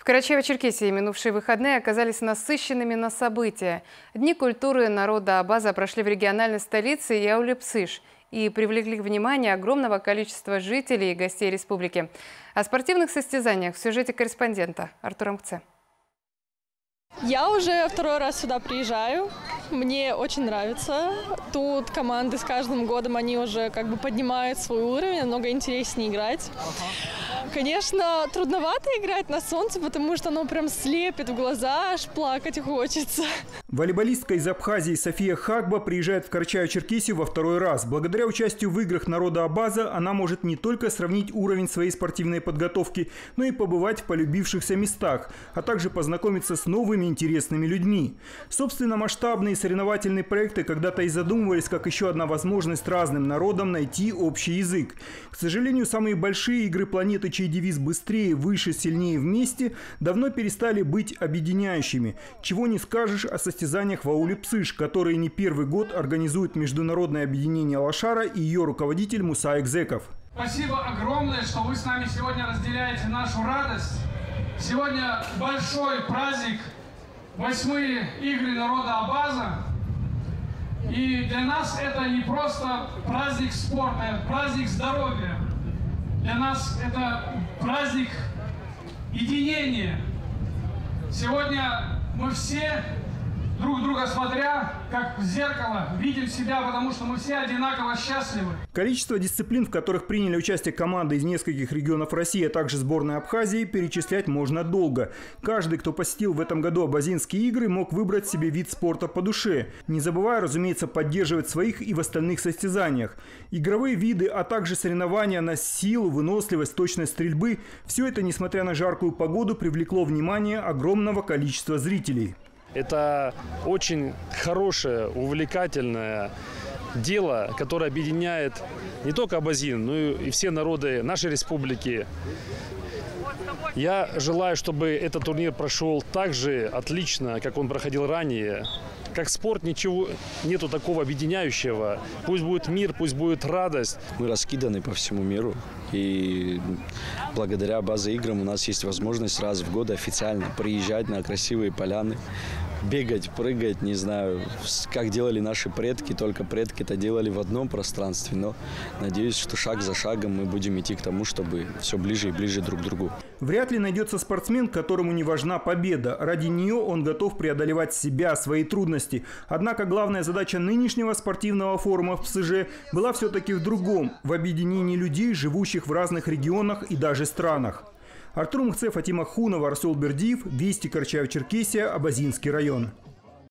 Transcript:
В Карачаево-Черкесии минувшие выходные оказались насыщенными на события. Дни культуры народа абаза прошли в региональной столице Яуле Псыж и привлекли внимание огромного количества жителей и гостей республики. О спортивных состязаниях в сюжете корреспондента Артура Мкце. Я уже второй раз сюда приезжаю. Мне очень нравится. Тут команды с каждым годом, они уже поднимают свой уровень, намного интереснее играть. Конечно, трудновато играть на солнце, потому что оно прям слепит в глаза, аж плакать хочется. Волейболистка из Абхазии София Хагба приезжает в Карачаево-Черкесию во второй раз. Благодаря участию в играх народа абаза она может не только сравнить уровень своей спортивной подготовки, но и побывать в полюбившихся местах, а также познакомиться с новыми интересными людьми. Собственно, масштабные соревновательные проекты когда-то и задумывались как еще одна возможность разным народам найти общий язык. К сожалению, самые большие игры планеты, чей девиз «быстрее, выше, сильнее вместе», давно перестали быть объединяющими. Чего не скажешь о состязаниях в ауле Псыж, которые не первый год организует международное объединение «Лашара» и ее руководитель Муса Экзеков. Спасибо огромное, что вы с нами сегодня разделяете нашу радость. Сегодня большой праздник, 8-е игры народа абаза. И для нас это не просто праздник спорта, это праздник здоровья. Для нас это праздник единения. Сегодня мы все, друг друга смотря, как в зеркало, видим себя, потому что мы все одинаково счастливы. Количество дисциплин, в которых приняли участие команды из нескольких регионов России, а также сборной Абхазии, перечислять можно долго. Каждый, кто посетил в этом году абазинские игры, мог выбрать себе вид спорта по душе, не забывая, разумеется, поддерживать своих и в остальных состязаниях. Игровые виды, а также соревнования на силу, выносливость, точность стрельбы – все это, несмотря на жаркую погоду, привлекло внимание огромного количества зрителей. Это очень хорошее, увлекательное дело, которое объединяет не только абазин, но и все народы нашей республики. Я желаю, чтобы этот турнир прошел так же отлично, как он проходил ранее. Как спорт, ничего нету такого объединяющего. Пусть будет мир, пусть будет радость. Мы раскиданы по всему миру. И благодаря абаза играм у нас есть возможность раз в год официально приезжать на красивые поляны, бегать, прыгать, не знаю, как делали наши предки. Только предки это делали в одном пространстве. Но надеюсь, что шаг за шагом мы будем идти к тому, чтобы все ближе и ближе друг к другу. Вряд ли найдется спортсмен, которому не важна победа. Ради нее он готов преодолевать себя, свои трудности. Однако главная задача нынешнего спортивного форума в Псыже была все-таки в другом – в объединении людей, живущих в разных регионах и даже странах. Артур Мгцев, Фатима Хунова, Арсел Бердиев, Вести, Карачаево-Черкесия, Абазинский район.